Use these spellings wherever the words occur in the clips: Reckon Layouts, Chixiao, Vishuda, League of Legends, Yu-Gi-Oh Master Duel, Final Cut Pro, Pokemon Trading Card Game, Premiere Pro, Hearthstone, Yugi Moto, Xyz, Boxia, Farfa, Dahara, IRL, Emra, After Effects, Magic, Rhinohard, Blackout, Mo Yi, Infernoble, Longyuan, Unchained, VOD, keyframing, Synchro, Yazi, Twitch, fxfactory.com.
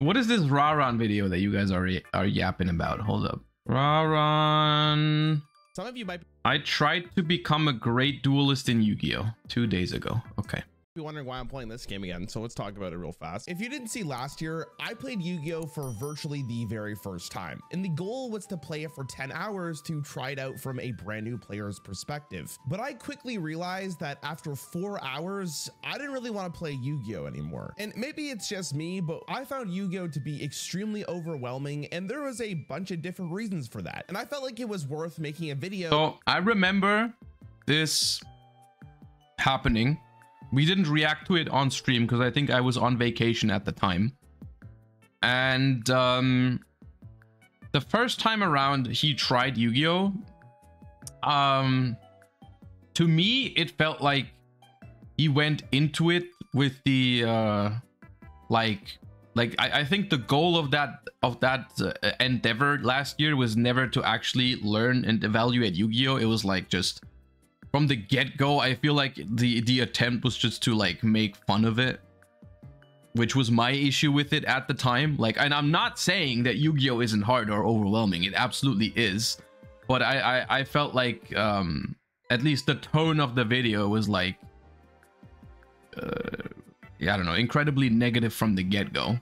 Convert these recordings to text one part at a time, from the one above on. What is this Rarran video that you guys are yapping about? Hold up. Rarran. Some of you might be I tried to become a great duelist in Yu-Gi-Oh 2 days ago. Okay. Be wondering why I'm playing this game again, so let's talk about it real fast. If you didn't see last year, I played Yu-Gi-Oh for virtually the very first time, and the goal was to play it for 10 hours to try it out from a brand new player's perspective. But I quickly realized that after 4 hours, I didn't really want to play Yu-Gi-Oh anymore. And maybe it's just me, but I found Yu-Gi-Oh to be extremely overwhelming, and there was a bunch of different reasons for that, and I felt like it was worth making a video. So I remember this happening. We didn't react to it on stream because I think I was on vacation at the time. And the first time around he tried Yu-Gi-Oh! To me, it felt like he went into it with the I think the goal of that endeavor last year was never to actually learn and evaluate Yu-Gi-Oh! It was like just from the get-go, I feel like the attempt was just to like make fun of it, which was my issue with it at the time. Like, and I'm not saying that Yu-Gi-Oh isn't hard or overwhelming. It absolutely is, but I felt like at least the tone of the video was like, yeah, I don't know, incredibly negative from the get-go.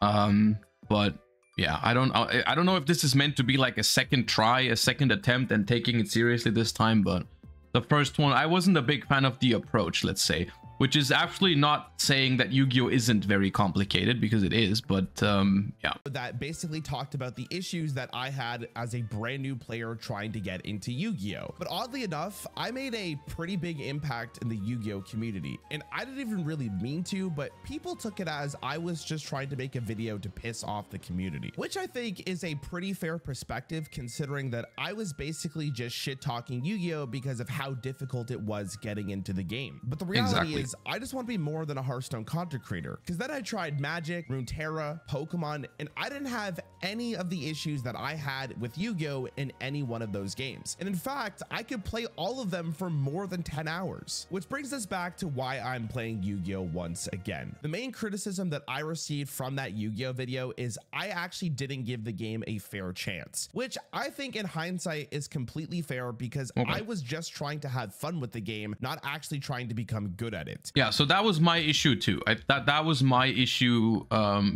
But yeah, I don't know if this is meant to be like a second try, a second attempt, and taking it seriously this time, but. The first one, I wasn't a big fan of the approach, let's say, which is actually not saying that Yu-Gi-Oh isn't very complicated, because it is, but yeah. That basically talked about the issues that I had as a brand new player trying to get into Yu-Gi-Oh. But oddly enough, I made a pretty big impact in the Yu-Gi-Oh community, and I didn't even really mean to, but people took it as I was just trying to make a video to piss off the community, which I think is a pretty fair perspective, considering that I was basically just shit talking Yu-Gi-Oh because of how difficult it was getting into the game. But the reality exactly. is I just want to be more than a Hearthstone content creator, because then I tried Magic, Runeterra, Pokemon, and I didn't have any of the issues that I had with Yu-Gi-Oh in any one of those games. And in fact, I could play all of them for more than 10 hours, which brings us back to why I'm playing Yu-Gi-Oh once again. The main criticism that I received from that Yu-Gi-Oh video is I actually didn't give the game a fair chance, which I think in hindsight is completely fair, because I was just trying to have fun with the game, not actually trying to become good at it. Yeah, so that was my issue too. That was my issue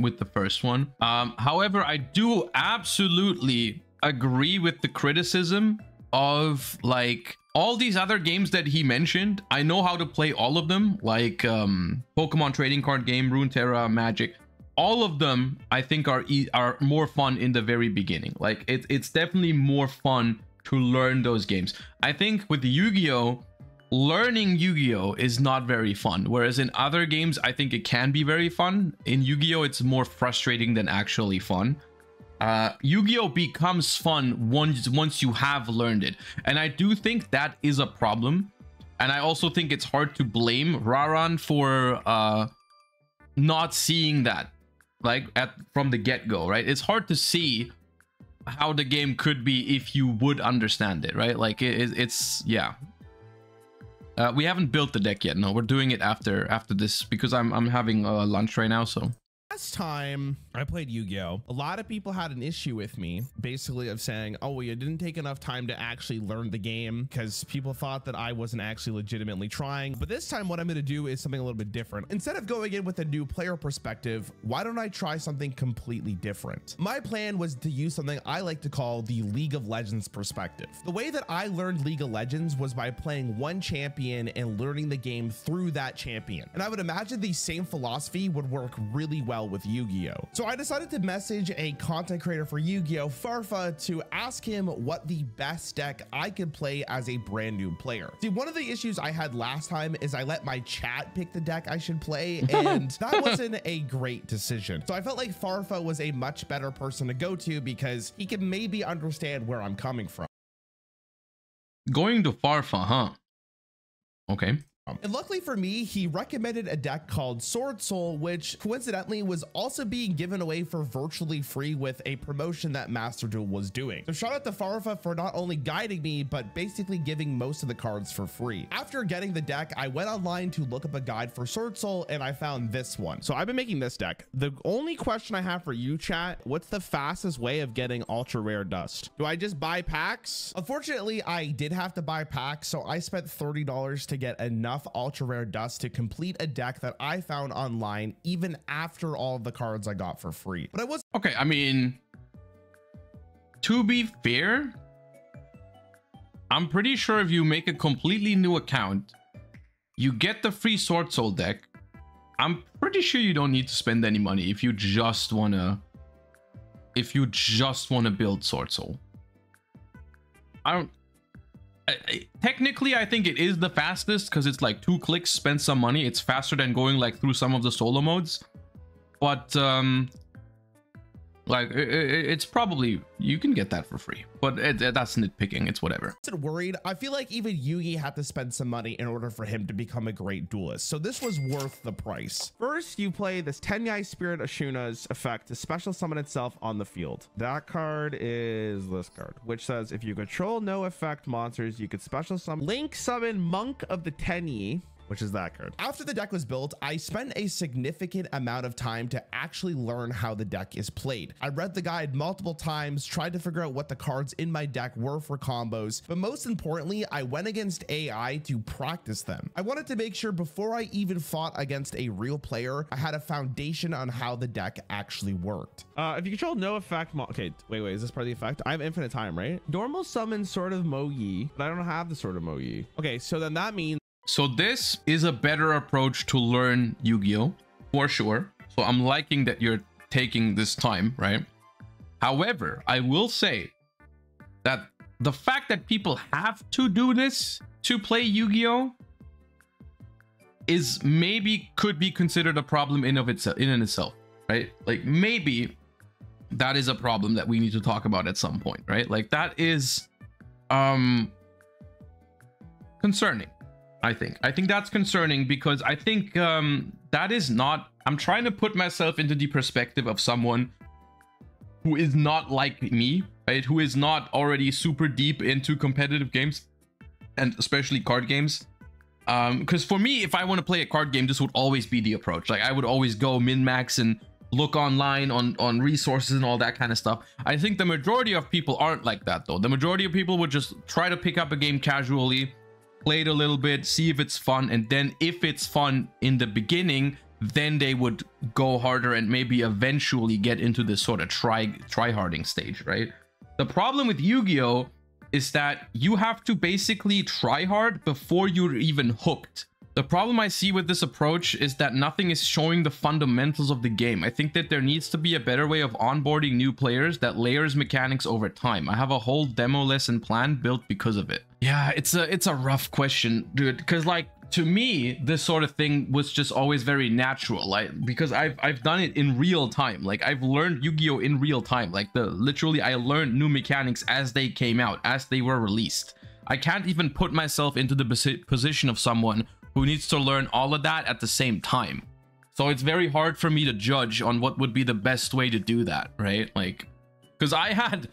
with the first one. However, I do absolutely agree with the criticism of like all these other games that he mentioned. I know how to play all of them, like Pokemon Trading Card Game, Runeterra, Magic. All of them, I think, are more fun in the very beginning. Like it's definitely more fun to learn those games. I think with Yu-Gi-Oh, learning Yu-Gi-Oh is not very fun, whereas in other games I think it can be very fun. In Yu-Gi-Oh it's more frustrating than actually fun. Yu-Gi-Oh becomes fun once you have learned it, and I do think that is a problem. And I also think it's hard to blame Rarran for not seeing that like from the get-go, right? It's hard to see how the game could be if you would understand it, right? Like it's yeah. We haven't built the deck yet. No, we're doing it after this, because I'm having lunch right now. So last time I played Yu-Gi-Oh, a lot of people had an issue with me, basically of saying, oh, well, you didn't take enough time to actually learn the game, because people thought that I wasn't actually legitimately trying. But this time what I'm going to do is something a little bit different. Instead of going in with a new player perspective, why don't I try something completely different? My plan was to use something I like to call the League of Legends perspective. The way that I learned League of Legends was by playing one champion and learning the game through that champion. And I would imagine the same philosophy would work really well with Yu-Gi-Oh. So I decided to message a content creator for Yu-Gi-Oh, Farfa, to ask him what the best deck I could play as a brand new player. See, one of the issues I had last time is I let my chat pick the deck I should play, and that wasn't a great decision. So I felt like Farfa was a much better person to go to, because he can maybe understand where I'm coming from. Going to Farfa, huh? Okay. And luckily for me, he recommended a deck called Sword Soul, which coincidentally was also being given away for virtually free with a promotion that Master Duel was doing. So shout out to Farfa for not only guiding me, but basically giving most of the cards for free. After getting the deck, I went online to look up a guide for Sword Soul and I found this one. So I've been making this deck. The only question I have for you, chat, what's the fastest way of getting ultra rare dust? Do I just buy packs? Unfortunately, I did have to buy packs, so I spent $30 to get enough ultra rare dust to complete a deck that I found online even after all the cards I got for free. But I was okay. I mean, to be fair, I'm pretty sure if you make a completely new account, you get the free Sword Soul deck. I'm pretty sure you don't need to spend any money if you just wanna build Sword Soul. Technically, I think it is the fastest because it's like 2 clicks, spend some money. It's faster than going like through some of the solo modes, but like it's probably, you can get that for free, but that's nitpicking. It's whatever. I'm worried. I feel like even Yugi had to spend some money in order for him to become a great duelist. So this was worth the price. First, you play this Tenyi Spirit Ashuna's effect to special summon itself on the field. That card is this card, which says if you control no effect monsters, you could special summon Link summon Monk of the Tenyi, which is that card. After the deck was built, I spent a significant amount of time to actually learn how the deck is played. I read the guide multiple times, tried to figure out what the cards in my deck were for combos, but most importantly, I went against AI to practice them. I wanted to make sure before I even fought against a real player, I had a foundation on how the deck actually worked. If you control no effect, okay, wait, is this part of the effect? I have infinite time, right? Normal summon Sword of Mo Yi, but I don't have the Sword of Mo Yi. Okay, so then that means so this is a better approach to learn Yu-Gi-Oh! For sure. So I'm liking that you're taking this time, right? However, I will say that the fact that people have to do this to play Yu-Gi-Oh! is maybe could be considered a problem in and of itself, right? Like maybe that is a problem that we need to talk about at some point, right? Like that is concerning. I think that's concerning because I think that is not, I'm trying to put myself into the perspective of someone who is not like me, right? Who is not already super deep into competitive games and especially card games. Because for me, if I want to play a card game, this would always be the approach. Like I would always go min-max and look online on resources and all that kind of stuff. I think the majority of people aren't like that though. The majority of people would just try to pick up a game casually, play it a little bit, see if it's fun, and then if it's fun in the beginning, then they would go harder and maybe eventually get into this sort of try-harding stage, right? The problem with Yu-Gi-Oh! Is that you have to basically try hard before you're even hooked. The problem I see with this approach is that nothing is showing the fundamentals of the game. I think that there needs to be a better way of onboarding new players that layers mechanics over time. I have a whole demo lesson plan built because of it. Yeah, it's a rough question, dude, because like to me, this sort of thing was just always very natural, like because I've done it in real time. Like I've learned Yu-Gi-Oh! In real time, like literally I learned new mechanics as they came out, as they were released. I can't even put myself into the position of someone who needs to learn all of that at the same time. So it's very hard for me to judge on what would be the best way to do that, right? Like, because I had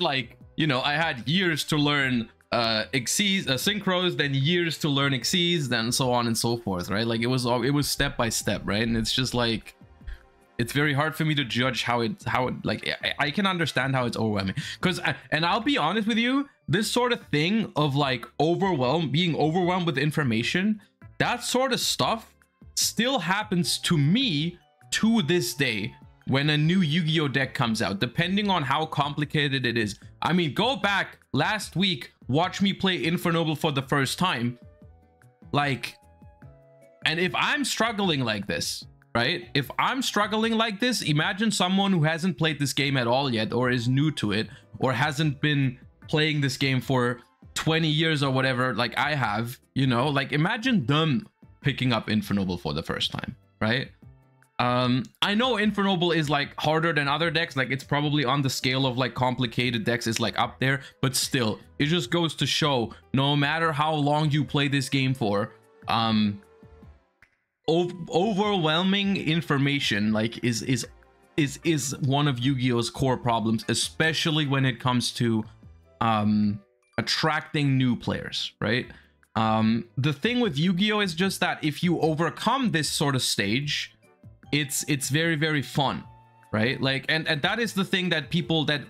like, you know, I had years to learn Xyz, synchros, then years to learn Xyz, then so on and so forth, right? Like it was step by step, right? And it's just like, it's very hard for me to judge how it like, I can understand how it's overwhelming. Because, and I'll be honest with you, this sort of thing of like being overwhelmed with information, that sort of stuff still happens to me to this day when a new Yu-Gi-Oh deck comes out, depending on how complicated it is. I mean, go back last week, watch me play Infernoble for the first time. Like, and if I'm struggling like this, right? If I'm struggling like this, imagine someone who hasn't played this game at all yet, or is new to it, or hasn't been playing this game for 20 years or whatever, like I have, you know, like imagine them picking up Infernoble for the first time, right? I know Infernoble is like harder than other decks, like it's probably on the scale of like complicated decks, it's like up there, but still, it just goes to show no matter how long you play this game for, Overwhelming information like is one of Yu-Gi-Oh's core problems, especially when it comes to attracting new players, right? The thing with Yu-Gi-Oh is just that if you overcome this sort of stage, it's very, very fun, right? Like, and that is the thing that people, that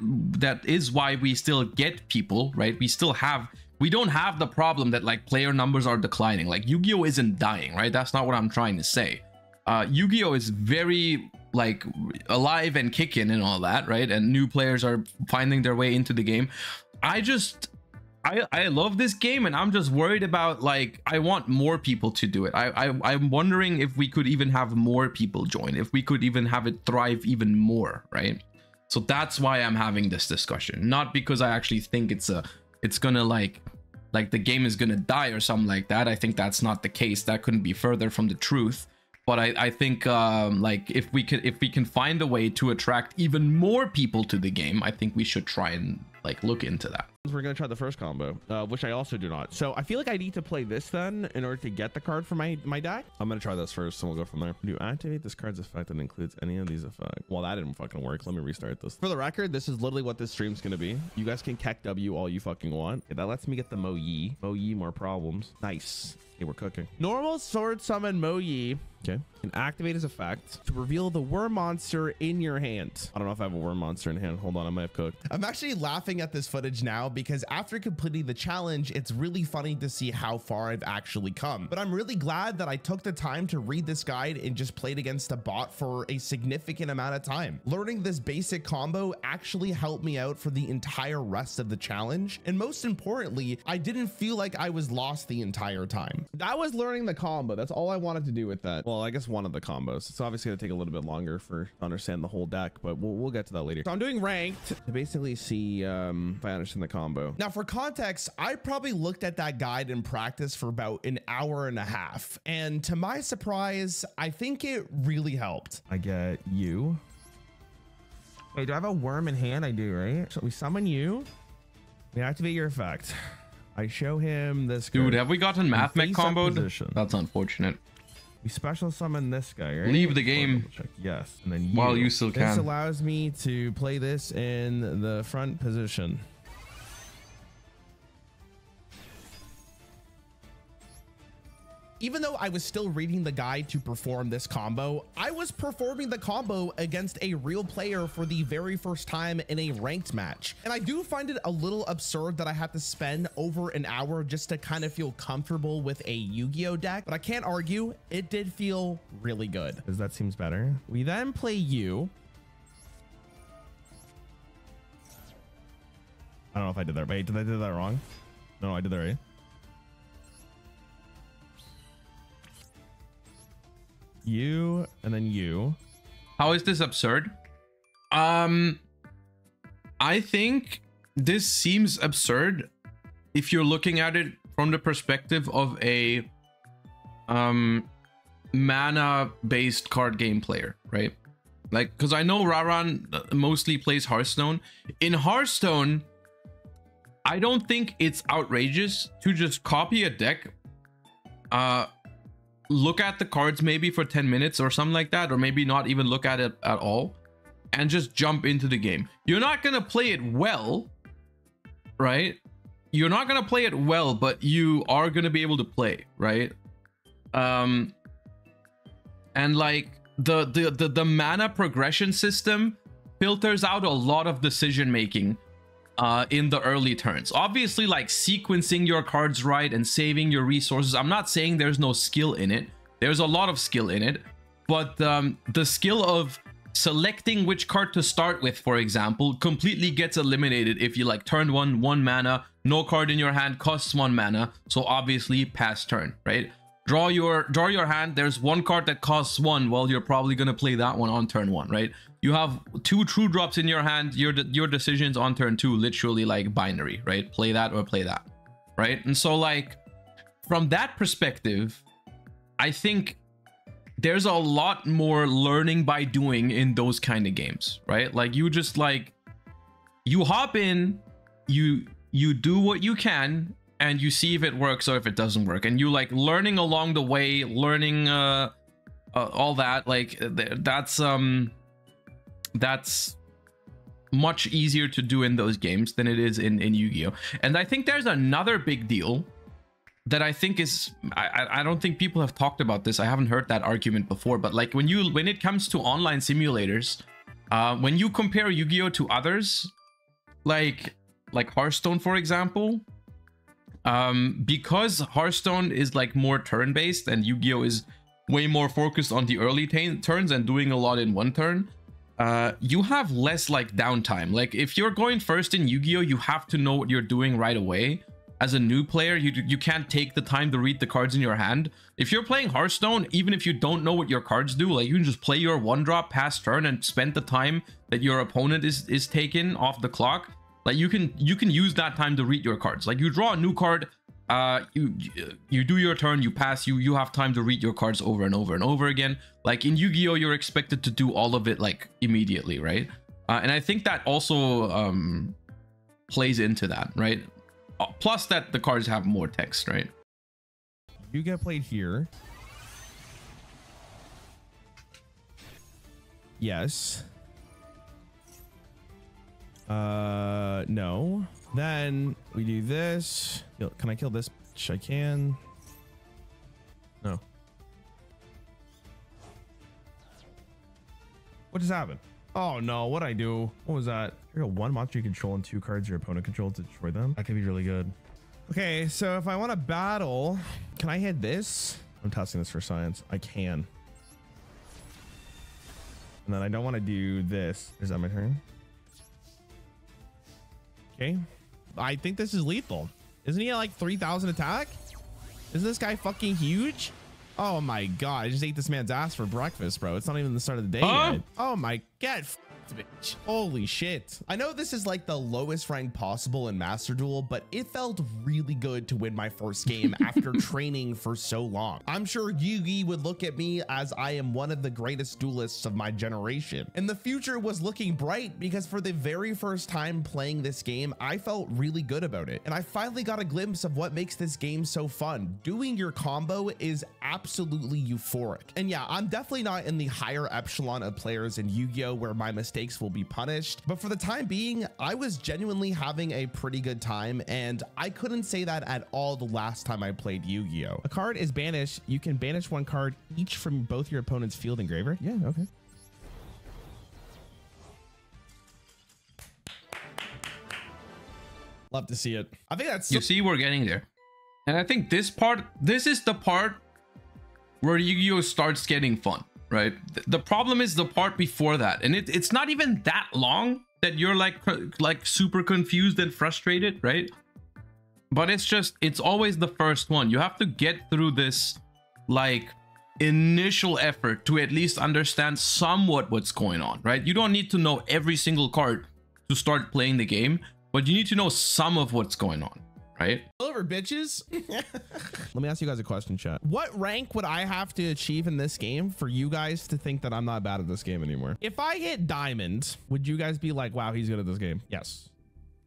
is why we still get people, right? We don't have the problem that like player numbers are declining. Like Yu-Gi-Oh isn't dying, right? That's not what I'm trying to say. Yu-Gi-Oh is very like alive and kicking and all that, right? And new players are finding their way into the game. I love this game, and I'm just worried about like I want more people to do it. I'm wondering if we could even have more people join, if we could even have it thrive even more, right? So that's why I'm having this discussion, not because I actually think it's gonna like the game is gonna die or something like that. I think that's not the case. That couldn't be further from the truth. But I think like if we can find a way to attract even more people to the game, I think we should try and like look into that. We're gonna try the first combo, which I also do not. So I feel like I need to play this then in order to get the card for my deck. I'm gonna try this first and we'll go from there. Do you activate this card's effect that includes any of these effects? Well, that didn't fucking work. Let me restart this. For the record, this is literally what this stream's gonna be. You guys can Keck W all you fucking want. Okay, that lets me get the Mo Yi. Mo Yi, more problems. Nice. Okay, we're cooking. Normal sword summon Mo Yi. Okay. And activate his effect to reveal the worm monster in your hand. I don't know if I have a worm monster in hand. Hold on, I might have cooked. I'm actually laughing at this footage now because after completing the challenge, it's really funny to see how far I've actually come. But I'm really glad that I took the time to read this guide and just played against a bot for a significant amount of time. Learning this basic combo actually helped me out for the entire rest of the challenge. And most importantly, I didn't feel like I was lost the entire time. That was learning the combo. That's all I wanted to do with that. Well, I guess one of the combos. It's obviously gonna take a little bit longer for to understand the whole deck, but we'll get to that later. So I'm doing ranked to basically see if I understand the combo. Now for context, I probably looked at that guide in practice for about an hour and a half. And to my surprise, I think it really helped. I get you. Wait, do I have a worm in hand? I do, right? So we summon you. We activate your effect. I show him this guy. Dude, have we gotten math mech comboed? Position. That's unfortunate. We special summon this guy, right? Leave the game. Check. Yes. And then you. While you still can. This allows me to play this in the front position. Even though I was still reading the guide to perform this combo, I was performing the combo against a real player for the very first time in a ranked match. And I do find it a little absurd that I have to spend over an hour just to kind of feel comfortable with a Yu-Gi-Oh deck, but I can't argue, it did feel really good. Because that seems better. We then play you. I don't know if I did that. Wait, did I do that wrong? No, I did that right. You and then you. How is this absurd? I think this seems absurd if you're looking at it from the perspective of a mana based card game player, right? Like, because I know Rarran mostly plays Hearthstone. In Hearthstone, I don't think it's outrageous to just copy a deck, look at the cards maybe for 10 minutes or something like that, or maybe not even look at it at all, and just jump into the game. You're not gonna play it well, right? You're not gonna play it well, but you are gonna be able to play, right? And like the mana progression system filters out a lot of decision making in the early turns. Obviously, like sequencing your cards right and saving your resources, I'm not saying there's no skill in it. There's a lot of skill in it, but the skill of selecting which card to start with, for example, completely gets eliminated if you like turn one mana, no card in your hand, costs one mana, so obviously pass turn, right? Draw your hand, there's one card that costs one, well, you're probably going to play that one on turn one, right? You have two true drops in your hand, your decisions on turn two, literally like binary, right? Play that or play that, right? And so like, from that perspective, I think there's a lot more learning by doing in those kind of games, right? Like you just like, you hop in, you do what you can, and you see if it works or if it doesn't work, and you like learning along the way, learning all that, like that's much easier to do in those games than it is in Yu-Gi-Oh. And I think there's another big deal that I think is, I don't think people have talked about this. I haven't heard that argument before, but like when it comes to online simulators, when you compare Yu-Gi-Oh to others, like Hearthstone, for example, because Hearthstone is like more turn-based and Yu-Gi-Oh is way more focused on the early turns and doing a lot in one turn, you have less like downtime. Like if you're going first in Yu-Gi-Oh, you have to know what you're doing right away. As a new player, you can't take the time to read the cards in your hand. If you're playing Hearthstone, even if you don't know what your cards do, like you can just play your one drop past turn and spend the time that your opponent is taken off the clock. Like you can use that time to read your cards. Like you draw a new card, you do your turn, you pass, you have time to read your cards over and over and over again. Like in Yu-Gi-Oh, you're expected to do all of it like immediately, right? And I think that also plays into that, right? Plus that the cards have more text, right? You get played here. Yes. No. Then we do this. Can I kill this? I can. No. What just happened? Oh no, what'd I do? What was that? You got one monster you control and two cards your opponent controls to destroy them. That could be really good. Okay, so if I want to battle, can I hit this? I'm testing this for science. I can. And then I don't want to do this. Is that my turn? Okay. I think this is lethal. Isn't he at like 3,000 attack? Isn't this guy fucking huge? Oh my god, I just ate this man's ass for breakfast, bro. It's not even the start of the day yet. Oh my god, bitch. Holy shit. I know this is like the lowest rank possible in Master Duel, but it felt really good to win my first game after training for so long. I'm sure Yugi would look at me as I am one of the greatest duelists of my generation. And the future was looking bright because for the very first time playing this game, I felt really good about it. And I finally got a glimpse of what makes this game so fun. Doing your combo is absolutely euphoric. And yeah, I'm definitely not in the higher echelon of players in Yu-Gi-Oh where my mistakes will be punished, but for the time being, I was genuinely having a pretty good time, and I couldn't say that at all the last time I played Yu-Gi-Oh. A card is banished. You can banish one card each from both your opponent's field and graveyard. Yeah, okay. Love to see it. I think that's... You see, we're getting there. And I think this part, this is the part where Yu-Gi-Oh starts getting fun, right? The problem is the part before that, and it's not even that long that you're like super confused and frustrated, right? But it's just, it's always the first one. You have to get through this like initial effort to at least understand somewhat what's going on, right? You don't need to know every single card to start playing the game, but you need to know some of what's going on, right? Over, bitches. Let me ask you guys a question, chat. What rank would I have to achieve in this game for you guys to think that I'm not bad at this game anymore? If I hit diamond, would you guys be like, wow, he's good at this game? Yes.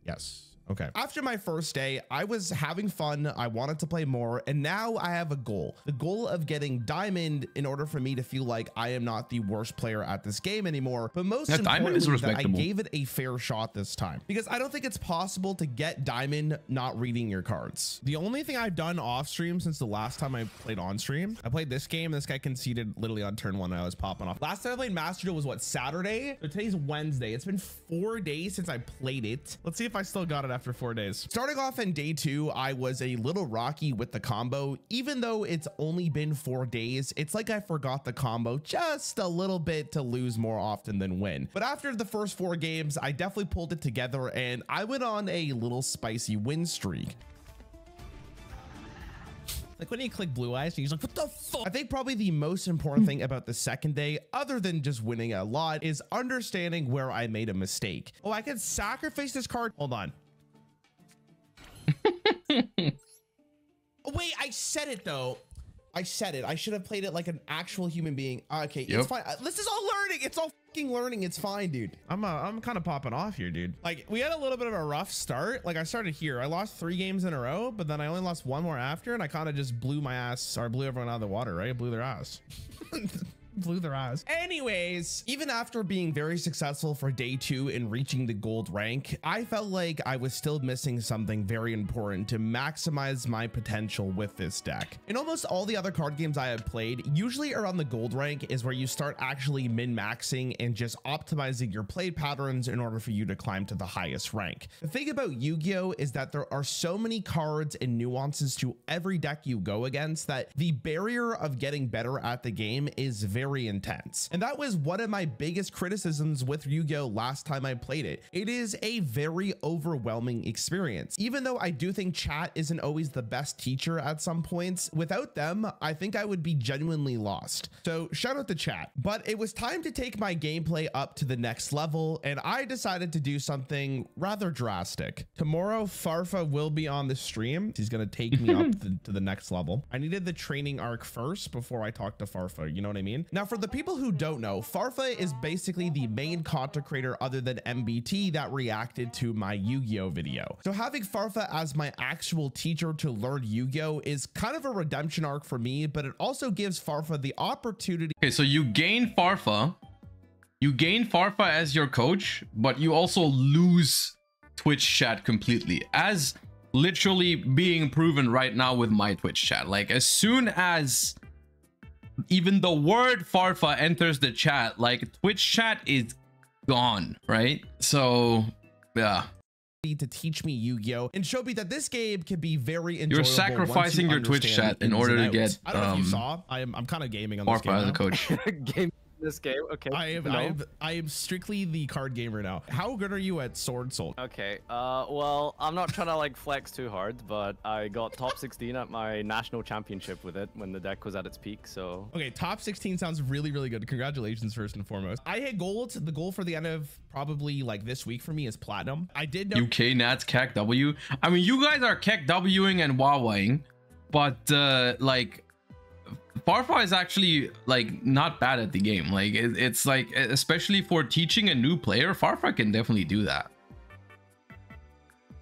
Yes. Okay. After my first day, I was having fun. I wanted to play more, and now I have a goal. The goal of getting diamond in order for me to feel like I am not the worst player at this game anymore. But most importantly, that I gave it a fair shot this time, because I don't think it's possible to get diamond not reading your cards. The only thing I've done off stream since the last time I played on stream, I played this game. This guy conceded literally on turn one. I was popping off. Last time I played Master Duel was what, Saturday? So today's Wednesday. It's been 4 days since I played it. Let's see if I still got it after 4 days. Starting off in day 2, I was a little rocky with the combo. Even though it's only been 4 days, it's like I forgot the combo just a little bit to lose more often than win. But after the first 4 games, I definitely pulled it together, and I went on a little spicy win streak. Like when you click blue eyes, he's like, what the fuck? I think probably the most important thing about the second day, other than just winning a lot, is understanding where I made a mistake. Oh, I can sacrifice this card. Hold on. Wait, I said it though. I said it. I should have played it like an actual human being. Okay, yep. It's fine. This is all learning. It's all fucking learning. It's fine, dude. I'm kind of popping off here, dude. Like, we had a little bit of a rough start. Like, I started here. I lost 3 games in a row, but then I only lost 1 more after, and I kind of just blew my ass, or blew everyone out of the water, right? I blew their ass. Blew their eyes. Anyways, even after being very successful for day 2 and reaching the gold rank, I felt like I was still missing something very important to maximize my potential with this deck. In almost all the other card games I have played, usually around the gold rank is where you start actually min-maxing and just optimizing your play patterns in order for you to climb to the highest rank. The thing about Yu-Gi-Oh is that there are so many cards and nuances to every deck you go against that the barrier of getting better at the game is very intense. And that was one of my biggest criticisms with Yu-Gi-Oh last time I played it. It is a very overwhelming experience. Even though I do think chat isn't always the best teacher at some points, without them, I think I would be genuinely lost. So shout out to chat. But it was time to take my gameplay up to the next level, and I decided to do something rather drastic. Tomorrow, Farfa will be on the stream. He's gonna take me up to the next level. I needed the training arc first before I talked to Farfa, you know what I mean? Now, for the people who don't know, Farfa is basically the main content creator other than MBT that reacted to my Yu-Gi-Oh video. So having Farfa as my actual teacher to learn Yu-Gi-Oh is kind of a redemption arc for me, but it also gives Farfa the opportunity. Okay, so you gain Farfa. You gain Farfa as your coach, but you also lose Twitch chat completely, as literally being proven right now with my Twitch chat. Like, as soon as even the word Farfa enters the chat, like, Twitch chat is gone, right? So yeah, to teach me Yu-Gi-Oh and show me that this game can be very enjoyable. You're sacrificing your Twitch chat in order to get I don't know if you saw, I'm kind of gaming on this Farfa game as a coach. This game, okay. I am strictly the card gamer now. How good are you at Sword Soul? Okay, well, I'm not trying to like flex too hard, but I got top 16 at my national championship with it when the deck was at its peak. So okay, top 16 sounds really, really good. Congratulations, first and foremost. I hit gold. The goal for the end of probably like this week for me is platinum. I did know UK Nats Kek W. I mean, you guys are Kek Wing and Wawaing, but like, Farfa is actually like not bad at the game. Like, it's like, especially for teaching a new player, Farfa can definitely do that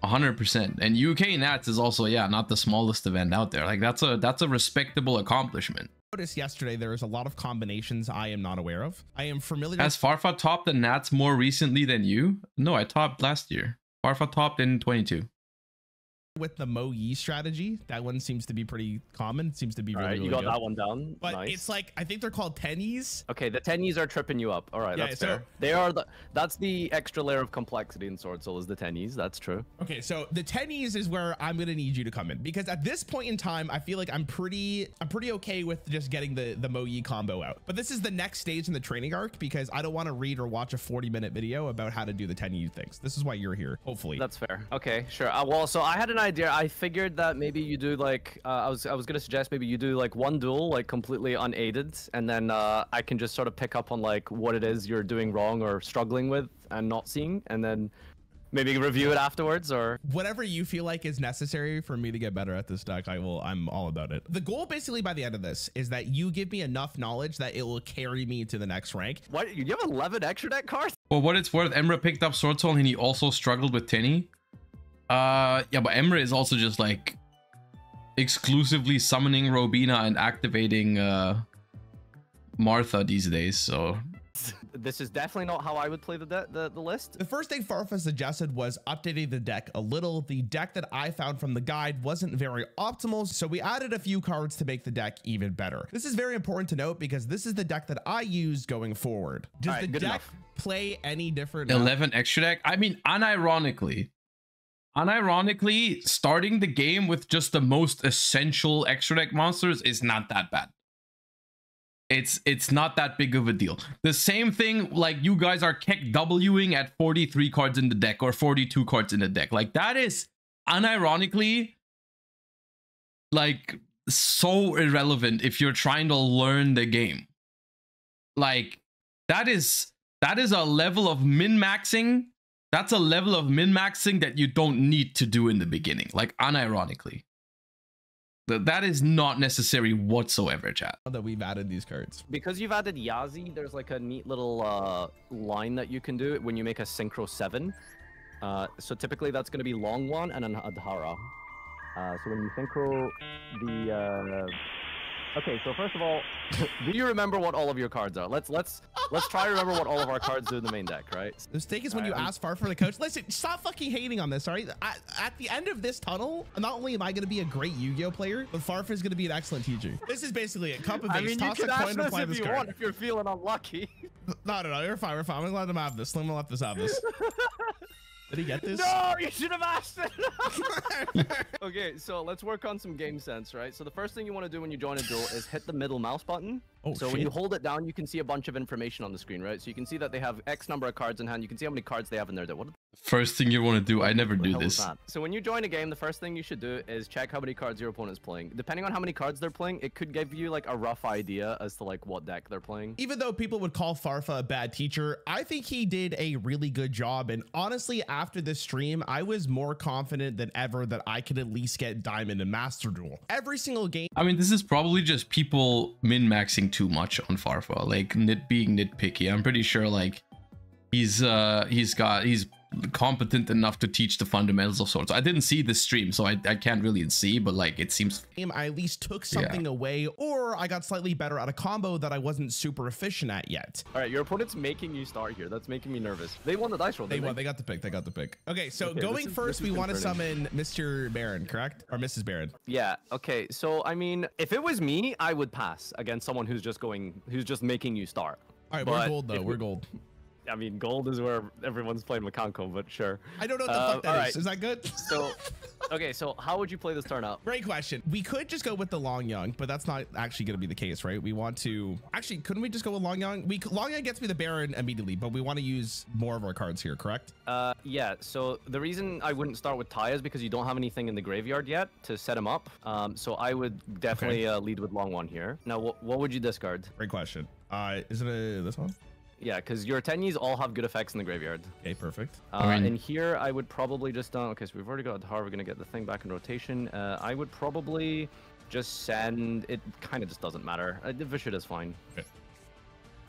100%. And UK Nats is also, yeah, not the smallest event out there. Like, that's a respectable accomplishment. Noticed yesterday there is a lot of combinations I am not aware of. I am familiar. Has Farfa topped the Nats more recently than you? No, I topped last year. Farfa topped in 22 with the Mo Yi strategy. That one seems to be pretty common. It seems to be really, right, you really got good. That one down, but nice. It's like, I think they're called Tenyis. Okay, the Tenyis are tripping you up. All right, yeah, that's fair. They are that's the extra layer of complexity in Sword Soul is the Tenyis. That's true. Okay, so the Tenyis is where I'm gonna need you to come in, because at this point in time I feel like I'm pretty okay with just getting the Mo Yi combo out. But this is the next stage in the training arc, because I don't want to read or watch a 40-minute video about how to do the Tenyi things. This is why you're here, hopefully. That's fair. Okay, sure. Well, so I had an idea. I figured that maybe you do like I was gonna suggest maybe you do like one duel like completely unaided, and then I can just sort of pick up on like what it is you're doing wrong or struggling with and not seeing, and then maybe review it afterwards, or whatever you feel like is necessary for me to get better at this deck. I'm all about it. The goal basically by the end of this is that you give me enough knowledge that it will carry me to the next rank. What, you have 11 extra deck cards? Well, what it's worth, Emra picked up Sword Soul and he also struggled with Tenyi. Yeah, but Emra is also just like exclusively summoning Robina and activating Martha these days, so this is definitely not how I would play the list. The first thing Farfa suggested was updating the deck a little. The deck that I found from the guide wasn't very optimal, so we added a few cards to make the deck even better. This is very important to note because this is the deck that I use going forward. Does the deck play any different? 11 extra deck? I mean, unironically, starting the game with just the most essential extra deck monsters is not that bad. It's not that big of a deal. The same thing, like, you guys are Kek Wing at 43 cards in the deck or 42 cards in the deck. Like, that is unironically like so irrelevant if you're trying to learn the game. Like, that is a level of min-maxing. That's a level of min-maxing that you don't need to do in the beginning, like, unironically. That is not necessary whatsoever, chat. Now that we've added these cards. Because you've added Yazi, there's like a neat little line that you can do when you make a Synchro 7. So typically that's going to be Longyuan and an Dahara. So when you Synchro the... Okay, so first of all, do you remember what all of your cards are? Let's try to remember what all of our cards do in the main deck, right? The mistake is when you ask Farfa for the coach. Listen, stop fucking hating on this, sorry. At the end of this tunnel, not only am I going to be a great Yu-Gi-Oh player, but Farfa is going to be an excellent teacher. This is basically it. Cup of ace, toss a coin to play this card. I mean, you can ask this if you want, if you're feeling unlucky. No, you're fine, we're fine. I'm going to let them have this. Let me let this have this. Did he get this? No, you should have asked it. Okay, so let's work on some game sense, right? So the first thing you want to do when you join a duel is hit the middle mouse button. Oh, so shit. When you hold it down, you can see a bunch of information on the screen, right? So you can see that they have X number of cards in hand. You can see how many cards they have in their deck. What the first thing you want to do, I never do this. So when you join a game, the first thing you should do is check how many cards your opponent's playing. Depending on how many cards they're playing, it could give you like a rough idea as to like what deck they're playing. Even though people would call Farfa a bad teacher, I think he did a really good job. And honestly, after this stream, I was more confident than ever that I could at least get Diamond and Master Duel. Every single game. I mean, this is probably just people min-maxing too much on Farfa, like being nitpicky. I'm pretty sure like he's competent enough to teach the fundamentals of sorts. I didn't see this stream, so I can't really see, but like it seems I at least took something away, or I got slightly better at a combo that I wasn't super efficient at yet. All right, your opponent's making you start here. That's making me nervous. They won the dice roll. They won. They got the pick. They got the pick. Okay, so going first, we want to summon Mr. Baron, correct, or Mrs. Baron? Yeah. Okay. So I mean, if it was me, I would pass against someone who's just making you start. All right, but we're gold though. We're gold. I mean, gold is where everyone's playing Makanko, but sure. I don't know what the fuck that is. Is that good? So, okay, so how would you play this turn out? Great question. We could just go with the Longyuan, but that's not actually going to be the case, right? We want to... Actually, couldn't we just go with Longyuan? Longyuan gets me the Baron immediately, but we want to use more of our cards here, correct? Yeah, so the reason I wouldn't start with Tai is because you don't have anything in the graveyard yet to set him up. So I would definitely lead with Longyuan here. Now, what would you discard? Great question. Is it this one? Yeah, because your Tenyis all have good effects in the graveyard. Okay, perfect. And here I would probably just... okay, so we've already got Dahara. We're going to get the thing back in rotation. I would probably just send... It kind of just doesn't matter. The Vishuda is fine. Okay.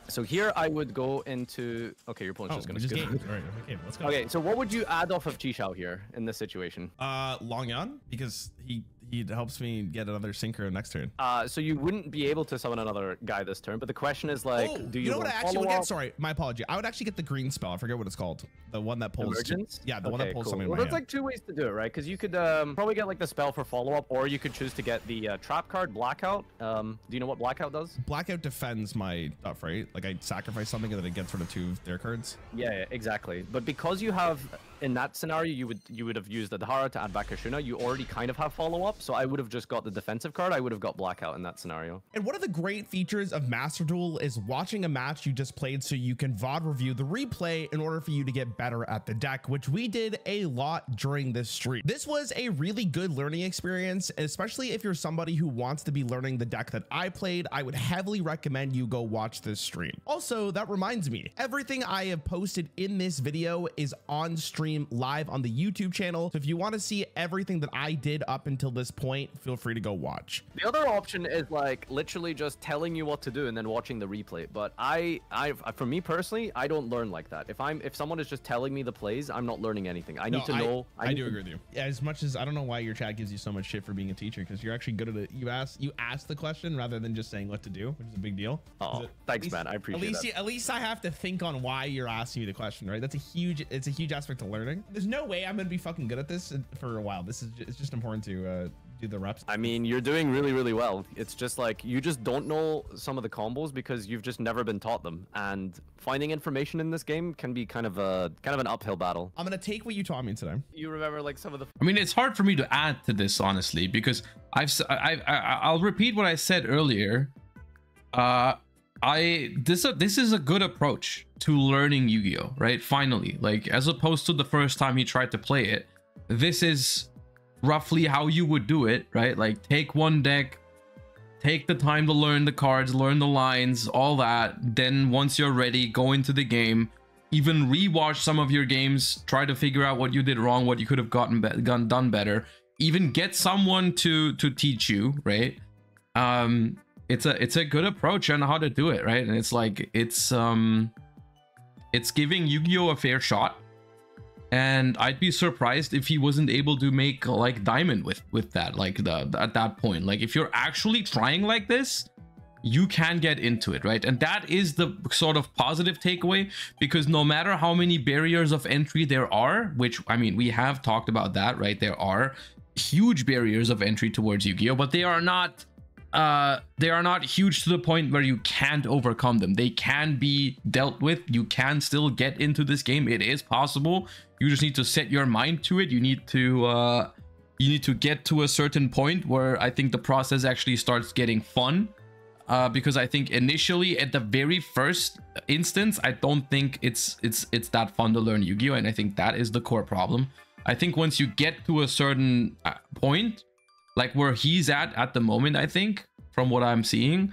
So here I would go into... Okay, your opponent's just going to... All right, okay, let's go. Okay, so what would you add off of Chixiao here in this situation? Longyuan, because he helps me get another Synchro next turn. So you wouldn't be able to summon another guy this turn, but the question is like, do you know what I actually would get? Sorry, my apology. I would actually get the green spell. I forget what it's called. The one that pulls. Emergence? Yeah, the one that pulls something. Well, that's like two ways to do it, right? Because you could probably get like the spell for follow-up, or you could choose to get the trap card, Blackout. Do you know what Blackout does? Blackout defends my stuff, right? Like I sacrifice something and then it gets rid of two of their cards. Yeah, exactly. But because you have, in that scenario, you would have used the Dahara to add back Ashuna. You already kind of have follow-up. So I would have just got the defensive card. I would have got Blackout in that scenario. And one of the great features of Master Duel is watching a match you just played so you can VOD review the replay in order for you to get better at the deck, which we did a lot during this stream. This was a really good learning experience, especially if you're somebody who wants to be learning the deck that I played. I would heavily recommend you go watch this stream. Also, that reminds me, everything I have posted in this video is on stream live on the YouTube channel. So if you want to see everything that I did up until this point, feel free to go watch. The other option is like literally just telling you what to do and then watching the replay, but for me personally, I don't learn like that. If someone is just telling me the plays, I'm not learning anything. I do agree with you. Yeah, as much as I don't know why your chat gives you so much shit for being a teacher, because you're actually good at it. You ask the question rather than just saying what to do, which is a big deal. Thanks, man. I appreciate that. At least I have to think on why you're asking me the question, right? That's a huge aspect of learning. There's no way I'm gonna be fucking good at this for a while. It's just important to do the reps. I mean, you're doing really well. It's just like you just don't know some of the combos because you've just never been taught them, and finding information in this game can be kind of an uphill battle. I'm gonna take what you taught me today. You remember like some of the... I mean, it's hard for me to add to this, honestly, because I'll repeat what I said earlier. This is a good approach to learning Yu-Gi-Oh, right? Finally, like, as opposed to the first time he tried to play it, this is roughly how you would do it, right? Like, take one deck, take the time to learn the cards, learn the lines, all that. Then once you're ready, go into the game, even rewatch some of your games, try to figure out what you did wrong, what you could have done better, even get someone to teach you, right? It's a good approach on how to do it, right? And it's giving Yu-Gi-Oh a fair shot, and I'd be surprised if he wasn't able to make like diamond with that, like at that point. Like if you're actually trying like this, you can get into it, right? And that is the sort of positive takeaway, because no matter how many barriers of entry there are, which I mean, we have talked about that, right? There are huge barriers of entry towards Yu-Gi-Oh, but they are not huge to the point where you can't overcome them. They can be dealt with. You can still get into this game. It is possible. You just need to set your mind to it. You need to get to a certain point where I think the process actually starts getting fun. Because I think initially at the very first instance, I don't think it's that fun to learn Yu-Gi-Oh, and I think that is the core problem. I think once you get to a certain point, like where he's at the moment, I think from what I'm seeing,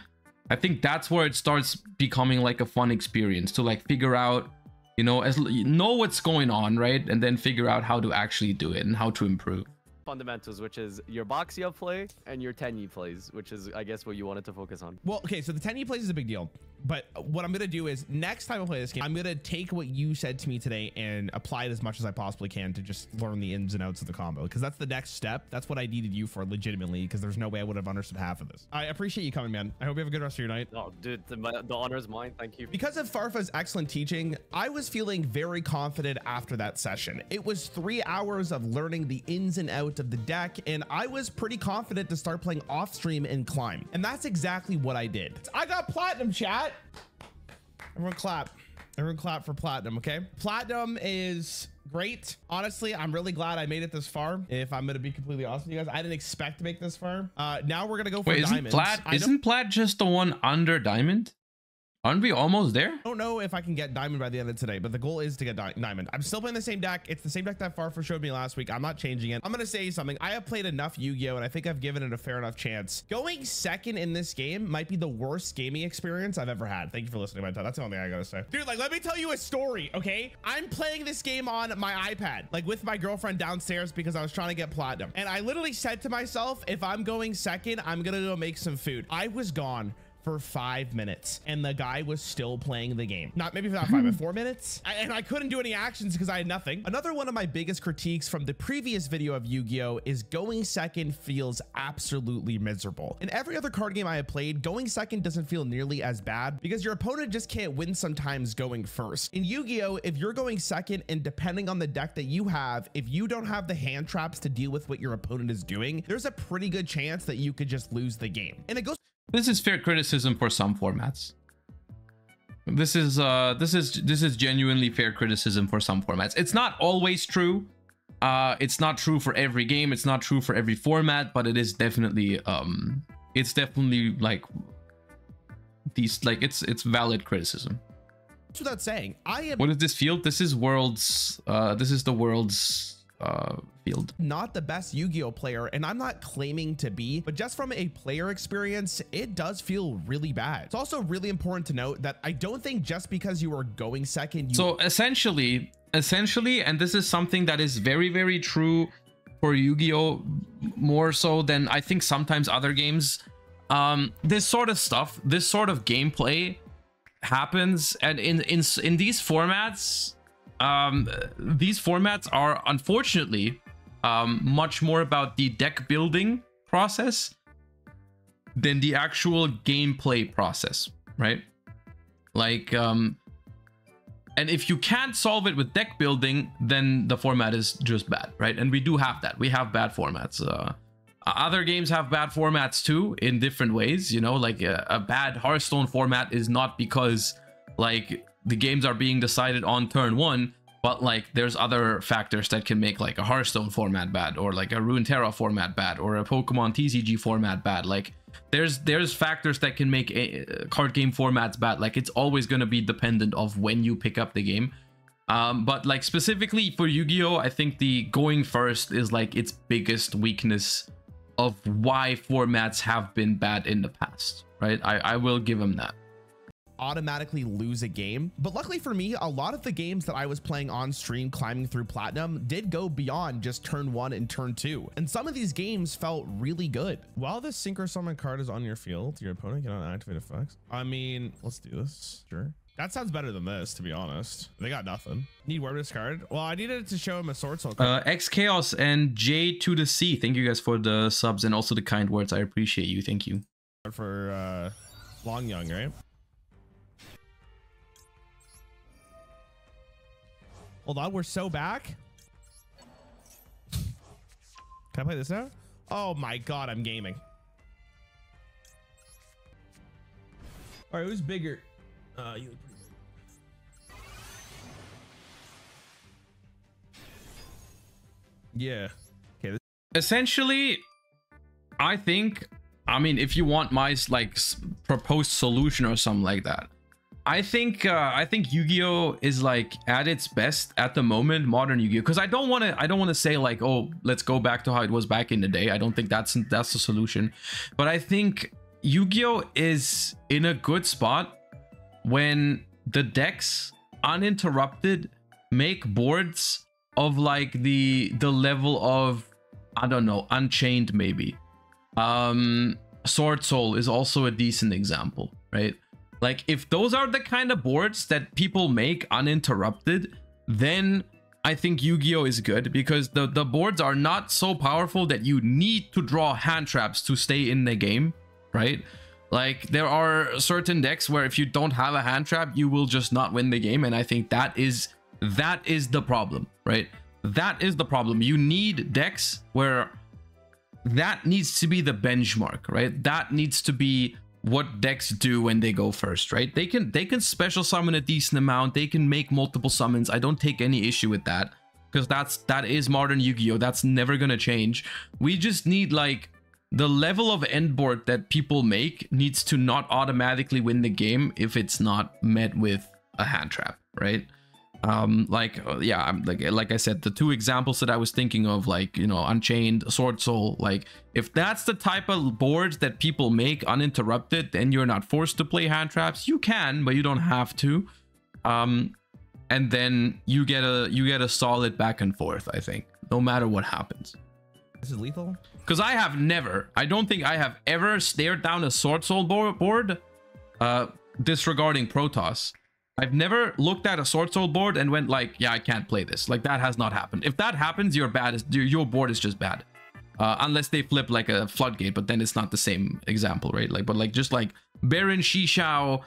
I think that's where it starts becoming like a fun experience to like figure out, you know, as you know what's going on, right? And then figure out how to actually do it and how to improve. Fundamentals, which is your Boxia play and your Tenyi plays, which is I guess what you wanted to focus on. Well, okay, so the Tenyi plays is a big deal, but what I'm gonna do is next time I play this game, I'm gonna take what you said to me today and apply it as much as I possibly can to just learn the ins and outs of the combo, because that's the next step. That's what I needed you for, legitimately, because there's no way I would have understood half of this. I appreciate you coming, man. I hope you have a good rest of your night. Oh dude, the honor is mine. Thank you. Because of Farfa's excellent teaching, I was feeling very confident after that session. It was 3 hours of learning the ins and outs of the deck, and I was pretty confident to start playing off stream and climb, and that's exactly what I did. I got platinum, chat. Everyone clap, everyone clap for platinum. Okay, platinum is great. Honestly, I'm really glad I made it this far. If I'm gonna be completely honest with you guys, I didn't expect to make this far. Now we're gonna go for diamonds. Isn't plat just the one under diamond? Aren't we almost there? I don't know if I can get diamond by the end of today, but the goal is to get diamond. I'm still playing the same deck. It's the same deck that Farfa showed me last week. I'm not changing it. I'm going to say something. I have played enough Yu-Gi-Oh, and I think I've given it a fair enough chance. Going second in this game might be the worst gaming experience I've ever had. Thank you for listening, my time. That's the only thing I got to say. Dude, like, let me tell you a story, okay? I'm playing this game on my iPad, like with my girlfriend downstairs, because I was trying to get platinum. And I literally said to myself, if I'm going second, I'm going to go make some food. I was gone for 5 minutes, and the guy was still playing the game. Not maybe not 5 or 4 minutes. And I couldn't do any actions because I had nothing. Another one of my biggest critiques from the previous video of Yu-Gi-Oh is going second feels absolutely miserable. In every other card game I have played, going second doesn't feel nearly as bad because your opponent just can't win sometimes going first. In Yu-Gi-Oh, if you're going second and depending on the deck that you have, if you don't have the hand traps to deal with what your opponent is doing, there's a pretty good chance that you could just lose the game. And it goes. This is fair criticism for some formats. This is genuinely fair criticism for some formats. It's not always true. It's not true for every game. It's not true for every format, but it is definitely it's definitely like these like it's valid criticism. That's without saying. I am. What is this field? This is worlds. This is the world's. Field. Not the best Yu-Gi-Oh player, and I'm not claiming to be, but just from a player experience, it does feel really bad. It's also really important to note that I don't think just because you are going second, so essentially, and this is something that is very, very true for Yu-Gi-Oh, more so than I think sometimes other games. This sort of stuff, this sort of gameplay happens, and in these formats. These formats are unfortunately much more about the deck building process than the actual gameplay process, right? Like, and if you can't solve it with deck building, then the format is just bad, right? And we do have that. We have bad formats. Other games have bad formats too in different ways, you know, like a bad Hearthstone format is not because like the games are being decided on turn one, but like there's other factors that can make like a Hearthstone format bad, or like a Runeterra format bad, or a Pokemon TCG format bad. Like there's factors that can make card game formats bad. Like it's always going to be dependent of when you pick up the game. But like specifically for Yu-Gi-Oh, I think the going first is like its biggest weakness of why formats have been bad in the past, right? I will give them that. automatically lose a game. But luckily for me, a lot of the games that I was playing on stream climbing through platinum did go beyond just turn one and turn two, and some of these games felt really good. While this synchro summon card is on your field, your opponent cannot activate effects. I mean, let's do this. Sure. That sounds better than this, to be honest. They got nothing. Need Warp discard. Well, I needed to show him a Sword Soul card. X Chaos and J to the C. Thank you guys for the subs and also the kind words. I appreciate you. Thank you. For Longyuan, right? Hold on, we're so back. Can I play this now? Oh my god, I'm gaming. All right, who's bigger? You look pretty good. Yeah. Okay. Essentially, I think, I mean, if you want my like proposed solution or something like that, I think Yu-Gi-Oh is like at its best at the moment, modern Yu-Gi-Oh, because I don't want to say like, oh, let's go back to how it was back in the day. I don't think that's the solution, but I think Yu-Gi-Oh is in a good spot when the decks uninterrupted make boards of like the level of, I don't know, Unchained maybe. Sword Soul is also a decent example, right? Like if those are the kind of boards that people make uninterrupted, then I think Yu-Gi-Oh is good because the boards are not so powerful that you need to draw hand traps to stay in the game, right? Like there are certain decks where if you don't have a hand trap, you will just not win the game. And I think that is the problem, right? That is the problem. You need decks where that needs to be the benchmark, right? That needs to be what decks do when they go first, right? They can special summon a decent amount. They can make multiple summons. I don't take any issue with that because that is modern Yu-Gi-Oh. That's never going to change. We just need like the level of end board that people make needs to not automatically win the game if it's not met with a hand trap, right? Like I said, the two examples that I was thinking of, like, you know, Unchained, Sword Soul, like if that's the type of boards that people make uninterrupted, then you're not forced to play hand traps. You can, but you don't have to. And then you get a solid back and forth, I think, no matter what happens. This is lethal? Because I don't think I have ever stared down a Sword Soul board disregarding Protoss. I've never looked at a Sword Soul board and went like, yeah, I can't play this. Like that has not happened. If that happens, you're bad. Your board is just bad. Unless they flip like a Floodgate, but then it's not the same example, right? Like, but like just like Baron, Chixiao,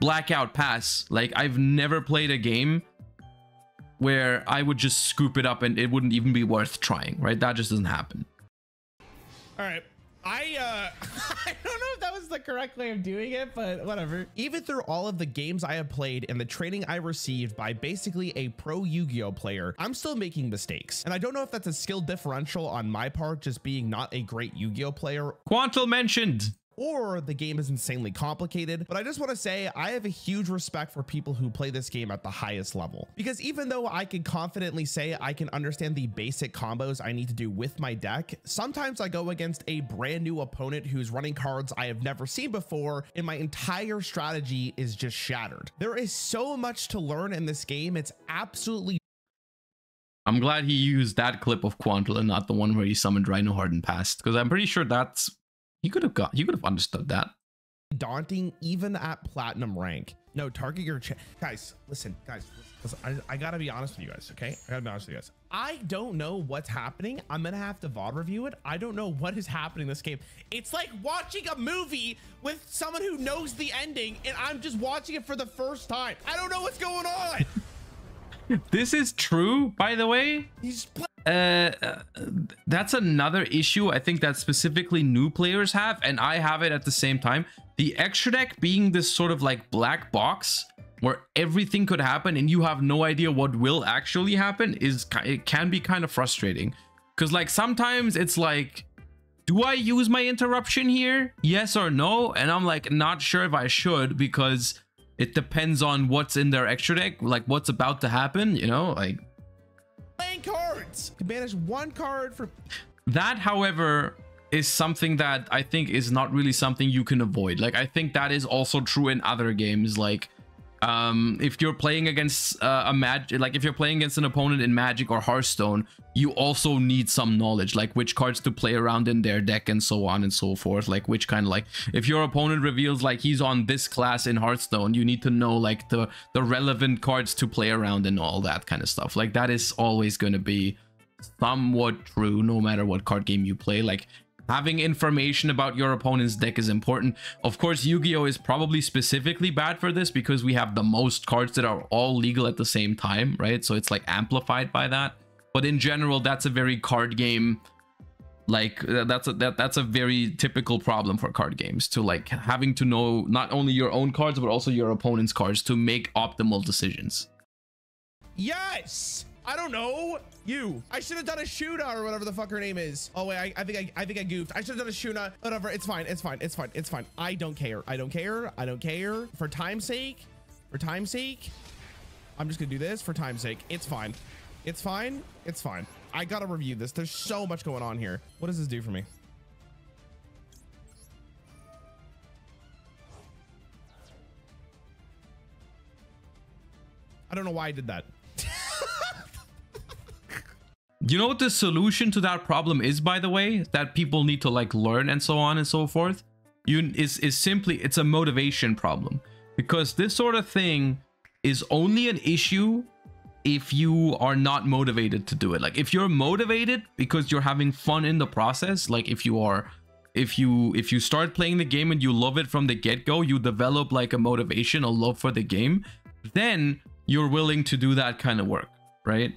Blackout, Pass. Like I've never played a game where I would just scoop it up and it wouldn't even be worth trying, right? That just doesn't happen. All right. I don't know if that was the correct way of doing it, but whatever. Even through all of the games I have played and the training I received by basically a pro Yu-Gi-Oh player, I'm still making mistakes. And I don't know if that's a skill differential on my part, just being not a great Yu-Gi-Oh player. Quantle mentioned. Or the game is insanely complicated, but I just want to say I have a huge respect for people who play this game at the highest level, because even though I can confidently say I can understand the basic combos I need to do with my deck, sometimes I go against a brand new opponent who's running cards I have never seen before and my entire strategy is just shattered. There is so much to learn in this game. It's absolutely... I'm glad he used that clip of Quantle and not the one where he summoned Rhinohard and passed, because I'm pretty sure that's... He could have understood that. Daunting, even at platinum rank. No, target your guys. Listen, guys. Listen, I gotta be honest with you guys, okay? I gotta be honest with you guys. I don't know what's happening. I'm gonna have to VOD review it. I don't know what is happening in this game. It's like watching a movie with someone who knows the ending, and I'm just watching it for the first time. I don't know what's going on. This is true, by the way. He's that's another issue I think that specifically new players have, and I have it at the same time. The extra deck being this sort of like black box where everything could happen and you have no idea what will actually happen is, it can be kind of frustrating, because like sometimes it's like, do I use my interruption here, yes or no? And I'm like, not sure if I should, because it depends on what's in their extra deck, like what's about to happen, you know? Like playing cards, can banish one card from that. However, is something that I think is not really something you can avoid. Like, I think that is also true in other games. Like, if you're playing against if you're playing against an opponent in Magic or Hearthstone, you also need some knowledge, like which cards to play around in their deck and so on and so forth. Like, which kind of, like, if your opponent reveals like he's on this class in Hearthstone, you need to know like the relevant cards to play around and all that kind of stuff. Like, that is always going to be somewhat true no matter what card game you play. Like, having information about your opponent's deck is important. Of course, Yu-Gi-Oh is probably specifically bad for this because we have the most cards that are all legal at the same time, right? So it's like amplified by that. But in general, that's a very card game, like that's a very typical problem for card games, to like having to know not only your own cards but also your opponent's cards to make optimal decisions. Yes, I don't know. I should have done Ashuna or whatever the fuck her name is. Oh wait, I think I goofed. I should have done Ashuna. Whatever. It's fine. It's fine. It's fine. It's fine. I don't care. I don't care. I don't care. For time's sake. For time's sake. I'm just gonna do this for time's sake. It's fine. It's fine. It's fine. I gotta review this. There's so much going on here. What does this do for me? I don't know why I did that. You know what the solution to that problem is, by the way, that people need to like learn and so on and so forth? Is simply, it's a motivation problem, because this sort of thing is only an issue if you are not motivated to do it. Like, if you're motivated because you're having fun in the process, like if you start playing the game and you love it from the get-go, you develop like a motivation, a love for the game, then you're willing to do that kind of work, right?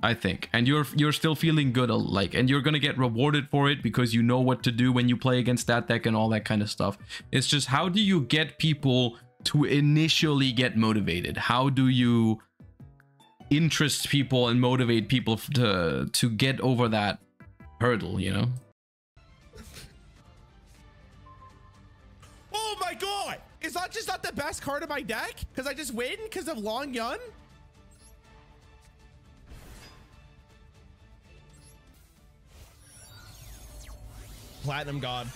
I think, and you're still feeling good, like, and you're gonna get rewarded for it because you know what to do when you play against that deck and all that kind of stuff. It's just, how do you get people to initially get motivated? How do you interest people and motivate people to get over that hurdle, you know? Oh my god! Is that just not the best card of my deck? Because I just win because of Longyuan? Platinum God.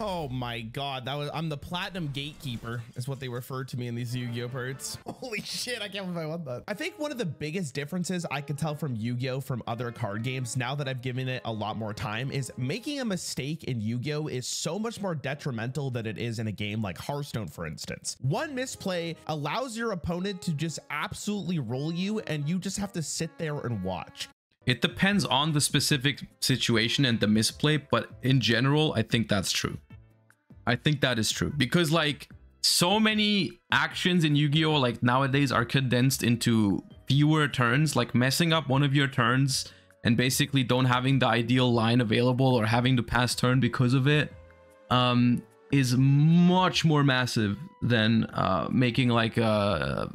Oh my god, that was, I'm the platinum gatekeeper is what they refer to me in these Yu-Gi-Oh parts. Holy shit, I can't believe I won that. I think one of the biggest differences I could tell from Yu-Gi-Oh from other card games, now that I've given it a lot more time, is making a mistake in Yu-Gi-Oh is so much more detrimental than it is in a game like Hearthstone, for instance. One misplay allows your opponent to just absolutely roll you, and you just have to sit there and watch. It depends on the specific situation and the misplay, but in general, I think that's true. I think that is true, because like so many actions in Yu-Gi-Oh like nowadays are condensed into fewer turns. Like messing up one of your turns and basically don't having the ideal line available or having to pass turn because of it is much more massive than making like a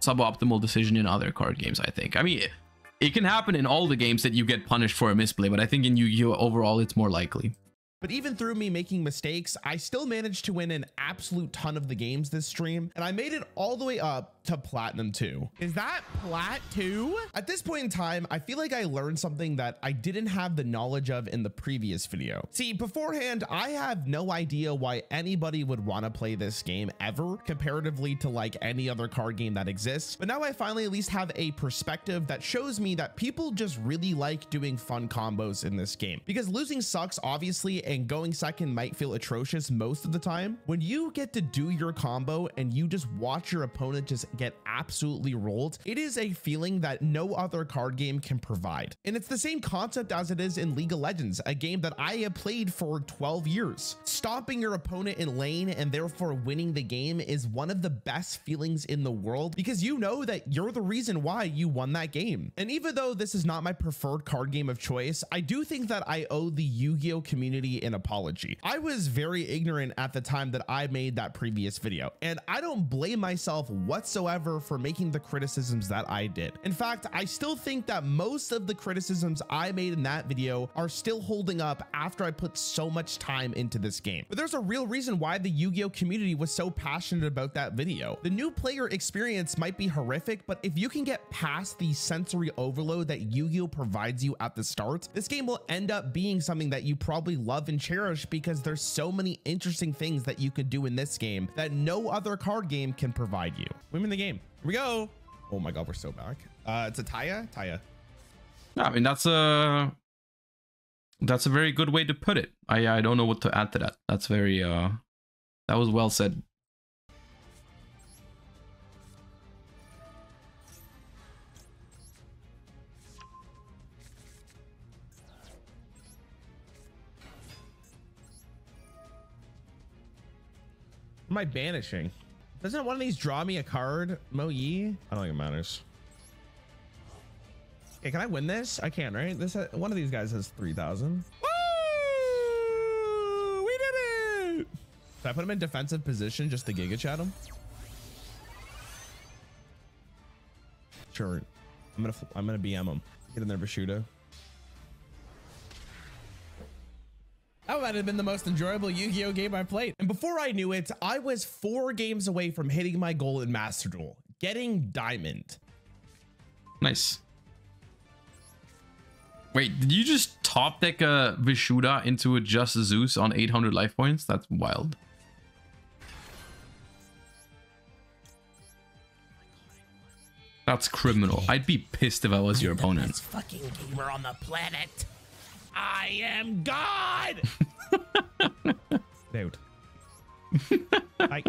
suboptimal decision in other card games, I think. I mean, it can happen in all the games that you get punished for a misplay, but I think in Yu-Gi-Oh overall it's more likely. But even through me making mistakes, I still managed to win an absolute ton of the games this stream, and I made it all the way up to Platinum 2. Is that Plat 2? At this point in time, I feel like I learned something that I didn't have the knowledge of in the previous video. See, beforehand, I have no idea why anybody would want to play this game ever, comparatively to like any other card game that exists. But now I finally at least have a perspective that shows me that people just really like doing fun combos in this game. Because losing sucks, obviously, and going second might feel atrocious most of the time. When you get to do your combo and you just watch your opponent just get absolutely rolled, it is a feeling that no other card game can provide. And it's the same concept as it is in League of Legends, a game that I have played for 12 years. Stopping your opponent in lane and therefore winning the game is one of the best feelings in the world, because you know that you're the reason why you won that game. And even though this is not my preferred card game of choice, I do think that I owe the Yu-Gi-Oh community an apology. I was very ignorant at the time that I made that previous video, and I don't blame myself whatsoever whatsoever for making the criticisms that I did. In fact, I still think that most of the criticisms I made in that video are still holding up after I put so much time into this game. But there's a real reason why the Yu-Gi-Oh community was so passionate about that video. The new player experience might be horrific, but if you can get past the sensory overload that Yu-Gi-Oh provides you at the start, this game will end up being something that you probably love and cherish, because there's so many interesting things that you could do in this game that no other card game can provide you. Win the game. Here we go. Oh my god, we're so back. It's a Taya. No, I mean, that's a very good way to put it. I don't know what to add to that. That's very that was well said. Am I banishing? Doesn't one of these draw me a card, Mo Yi? I don't think it matters. Okay, can I win this? I can, right? This one of these guys has 3,000. Woo! We did it! Should I put him in defensive position just to Giga Chat him? Sure. I'm gonna BM him. Get in there, Vishuda. That might have been the most enjoyable Yu-Gi-Oh game I played. And before I knew it, I was 4 games away from hitting my goal in Master Duel, getting Diamond. Nice. Wait, did you just top deck a Vishuda into a just Zeus on 800 life points? That's wild. That's criminal. I'd be pissed if I was your opponent. I'm the best fucking gamer on the planet. I am God! Dude. I...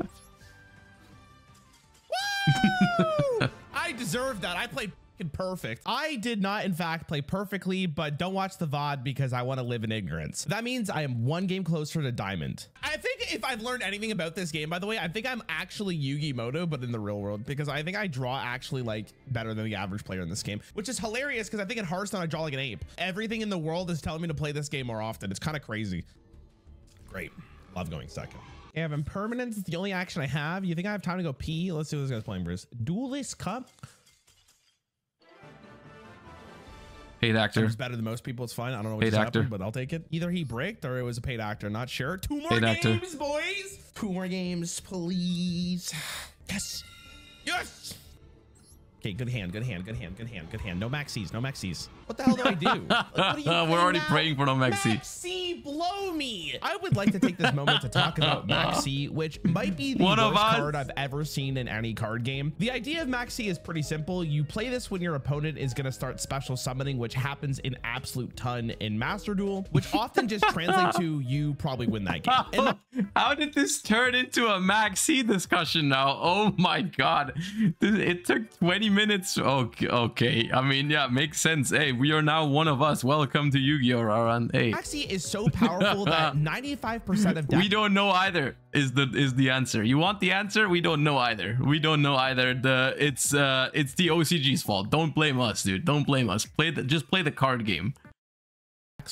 Woo! I deserve that. I played perfect. I did not, in fact, play perfectly, but don't watch the VOD because I want to live in ignorance. That means I am 1 game closer to Diamond. I think if I've learned anything about this game, by the way, I think I'm actually Yugi Moto, but in the real world, because I think I draw actually like better than the average player in this game, which is hilarious because I think in Hearthstone, I draw like an ape. Everything in the world is telling me to play this game more often. It's kind of crazy. Great. Love going second. I have Impermanence. It's the only action I have. You think I have time to go pee? Let's see what this guy's playing, Bruce. Duelist Cup. Paid actor. It's better than most people. It's fine. I don't know what happened, but I'll take it. Either he bricked or it was a paid actor. Not sure. 2 more games, boys. 2 more games, please. Yes. Yes. Okay. Good hand. Good hand. Good hand. Good hand. Good hand. No Maxx C's. No Maxx C's. What the hell do I do? Like, what are you doing? We're already now? Praying for no Maxx C. Maxx C, blow me. I would like to take this moment to talk about Maxx C, which might be the worst card I've ever seen in any card game. The idea of Maxx C is pretty simple. You play this when your opponent is going to start special summoning, which happens an absolute ton in Master Duel, which often just translates to you probably win that game. And how did this turn into a Maxx C discussion now? Oh my god. It took 20 minutes. Okay. I mean, yeah, makes sense. Hey, we are now one of us. Welcome to Yu-Gi-Oh, Rarran. Hey, Maxx C is so powerful that 95% of we don't know either is the answer. You want the answer? We don't know either. We don't know either. It's the OCG's fault. Don't blame us, dude. Don't blame us. Just play the card game.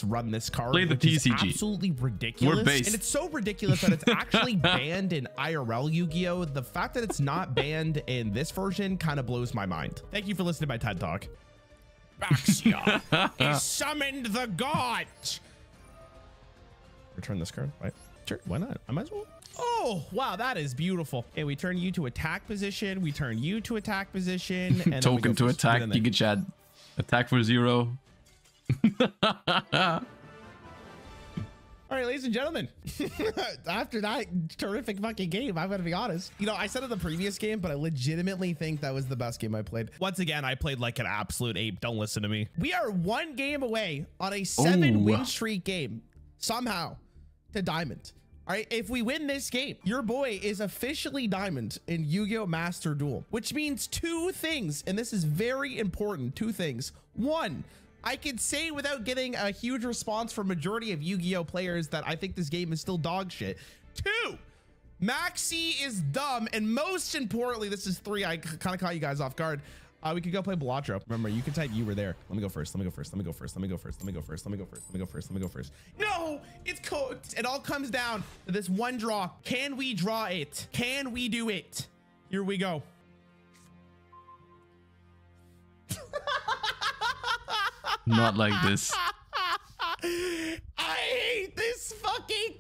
Run this card. Play the TCG. Absolutely ridiculous. We're based. And it's so ridiculous that it's actually banned in IRL Yu-Gi-Oh. The fact that it's not banned in this version kind of blows my mind. Thank you for listening to my TED Talk. Baxia. He summoned the gods. Return this card. Right? Sure. Why not? I might as well. Oh, wow. That is beautiful. Okay, we turn you to attack position. We turn you to attack position. And token to attack. You can chat. Attack for 0. All right, ladies and gentlemen, after that terrific fucking game, I'm going to be honest. You know, I said in the previous game, but I legitimately think that was the best game I played. Once again, I played like an absolute ape. Don't listen to me. We are 1 game away on a 7 win streak game somehow to Diamond. All right, if we win this game, your boy is officially Diamond in Yu-Gi-Oh! Master Duel, which means 2 things. And this is very important. 2 things. 1, I can say without getting a huge response from majority of Yu-Gi-Oh players that I think this game is still dog shit. 2, Maxx C is dumb. And most importantly, this is 3. I kind of caught you guys off guard. We could go play Balatro. Remember, you can type you were there. Let me go first. Let me go first. Let me go first. Let me go first. Let me go first. Let me go first. Let me go first. Let me go first. No, it's cooked. It all comes down to this 1 draw. Can we draw it? Can we do it? Here we go. Not like this. I hate this fucking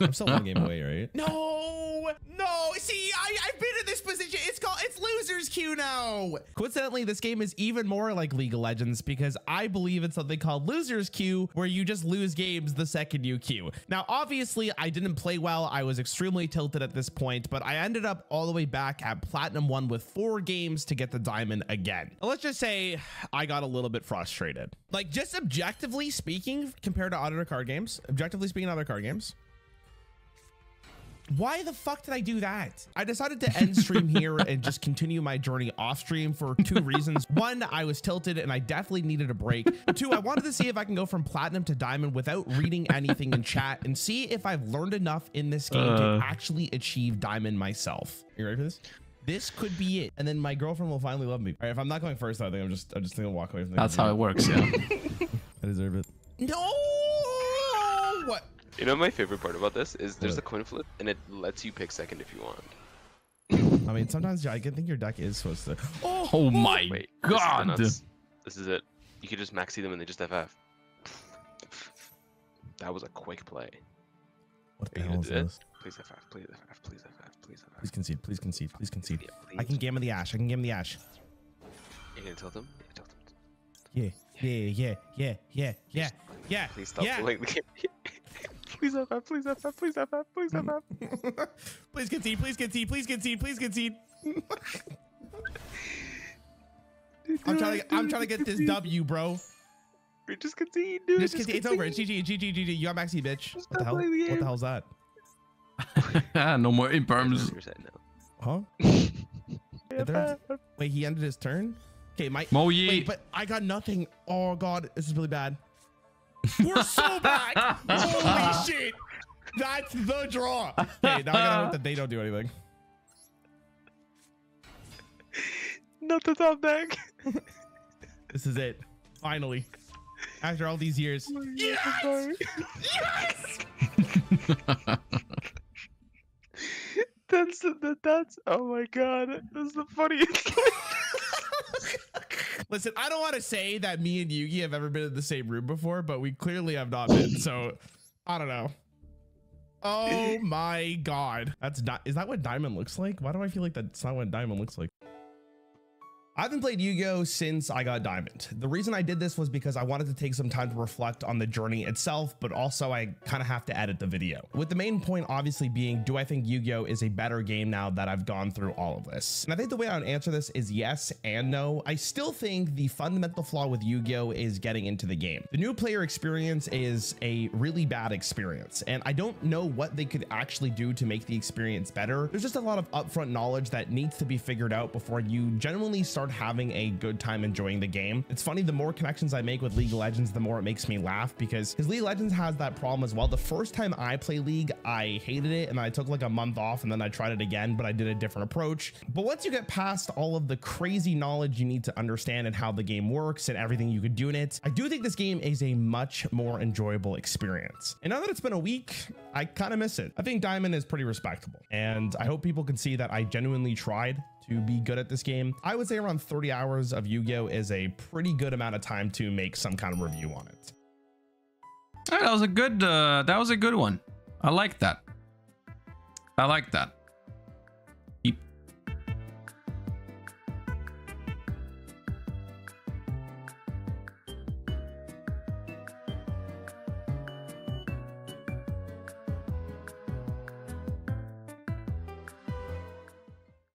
I'm still one game away, right? No, no. See, I've been in this position. It's called, it's loser's queue now. Coincidentally, this game is even more like League of Legends because I believe in something called loser's queue where you just lose games the second you queue. Now, obviously I didn't play well. I was extremely tilted at this point, but I ended up all the way back at platinum 1 with 4 games to get the diamond again. Now, let's just say I got a little bit frustrated. Like just objectively speaking, compared to other card games, why the fuck did I do that? I decided to end stream here and just continue my journey off stream for 2 reasons. 1, I was tilted and I definitely needed a break. 2, I wanted to see if I can go from platinum to diamond without reading anything in chat and see if I've learned enough in this game to actually achieve diamond myself. You ready for this? This could be it. And then my girlfriend will finally love me. All right, if I'm not going first, I think I'm just gonna walk away from the That's game. How it works, yeah. I deserve it. No! What? You know, my favorite part about this is there's a coin flip and it lets you pick second if you want. I mean, sometimes I think your deck is supposed to. Oh my god! This is it. You could just Maxx C them and they just FF. That was a quick play. What the hell is this? Please FF, please FF, please FF, please FF. Please concede, please concede, please concede. Yeah, please. I can gammon the Ash, I can gammon the Ash. You gonna tilt them? Yeah, tilt them. Yeah. Please stop playing the game. Please FF, please FF, please FF, please FF. Please concede, please concede, please concede, please concede. I'm trying to get this W, bro. Just concede, dude. Just concede. It's over. It's GG, GG, GG. You got Maxx C, bitch. What the hell? What the hell's that? No more imperms. Huh? Wait, he ended his turn? Okay, Mo Yi. Wait, but I got nothing. Oh god, this is really bad. We're so back. Holy shit. That's the draw. Hey, now I gotta hope that they don't do anything. Not the top deck. This is it. Finally. After all these years. Yes! Yes! That's oh my god. This is the funniest thing. Listen, I don't want to say that me and Yugi have ever been in the same room before, but we clearly have not been. So I don't know. Oh my god. That's not, is that what diamond looks like? Why do I feel like that's not what diamond looks like? I haven't played Yu-Gi-Oh since I got diamond. The reason I did this was because I wanted to take some time to reflect on the journey itself, but also I kind of have to edit the video. With the main point obviously being, do I think Yu-Gi-Oh is a better game now that I've gone through all of this? And I think the way I would answer this is yes and no. I still think the fundamental flaw with Yu-Gi-Oh is getting into the game. The new player experience is a really bad experience, and I don't know what they could actually do to make the experience better. There's just a lot of upfront knowledge that needs to be figured out before you genuinely start having a good time enjoying the game. It's funny, the more connections I make with League of Legends, the more it makes me laugh because League of Legends has that problem as well. The first time I play League, I hated it and I took like a month off and then I tried it again, but I did a different approach. But once you get past all of the crazy knowledge you need to understand and how the game works and everything you could do in it, I do think this game is a much more enjoyable experience. And now that it's been a week, I kind of miss it. I think Diamond is pretty respectable and I hope people can see that I genuinely tried to be good at this game. I would say around 30 hours of Yu-Gi-Oh is a pretty good amount of time to make some kind of review on it. That was a good one. I like that.